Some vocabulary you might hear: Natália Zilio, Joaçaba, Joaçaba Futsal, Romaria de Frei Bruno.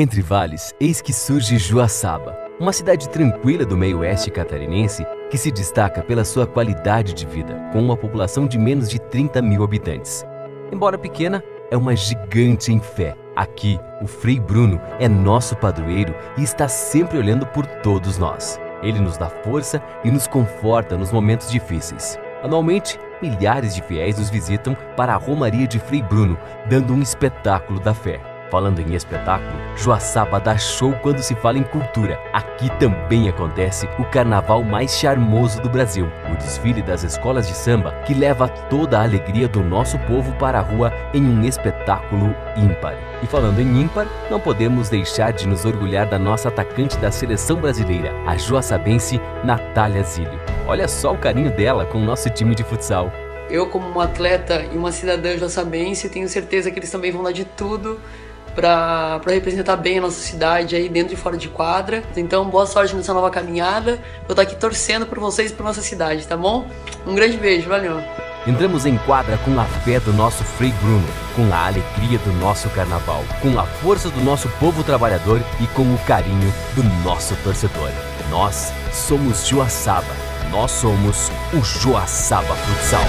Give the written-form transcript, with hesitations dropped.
Entre vales, eis que surge Joaçaba, uma cidade tranquila do meio-oeste catarinense que se destaca pela sua qualidade de vida, com uma população de menos de 30 mil habitantes. Embora pequena, é uma gigante em fé. Aqui, o Frei Bruno é nosso padroeiro e está sempre olhando por todos nós. Ele nos dá força e nos conforta nos momentos difíceis. Anualmente, milhares de fiéis nos visitam para a Romaria de Frei Bruno, dando um espetáculo da fé. Falando em espetáculo, Joaçaba dá show quando se fala em cultura. Aqui também acontece o carnaval mais charmoso do Brasil, o desfile das escolas de samba, que leva toda a alegria do nosso povo para a rua em um espetáculo ímpar. E falando em ímpar, não podemos deixar de nos orgulhar da nossa atacante da seleção brasileira, a joaçabense Natália Zilio. Olha só o carinho dela com o nosso time de futsal. Eu, como uma atleta e uma cidadã joaçabense, tenho certeza que eles também vão dar de tudo para representar bem a nossa cidade aí dentro e fora de quadra. Então, boa sorte nessa nova caminhada. Vou estar aqui torcendo por vocês e por nossa cidade, tá bom? Um grande beijo, valeu! Entramos em quadra com a fé do nosso Frei Bruno, com a alegria do nosso carnaval, com a força do nosso povo trabalhador e com o carinho do nosso torcedor. Nós somos Joaçaba, nós somos o Joaçaba Futsal.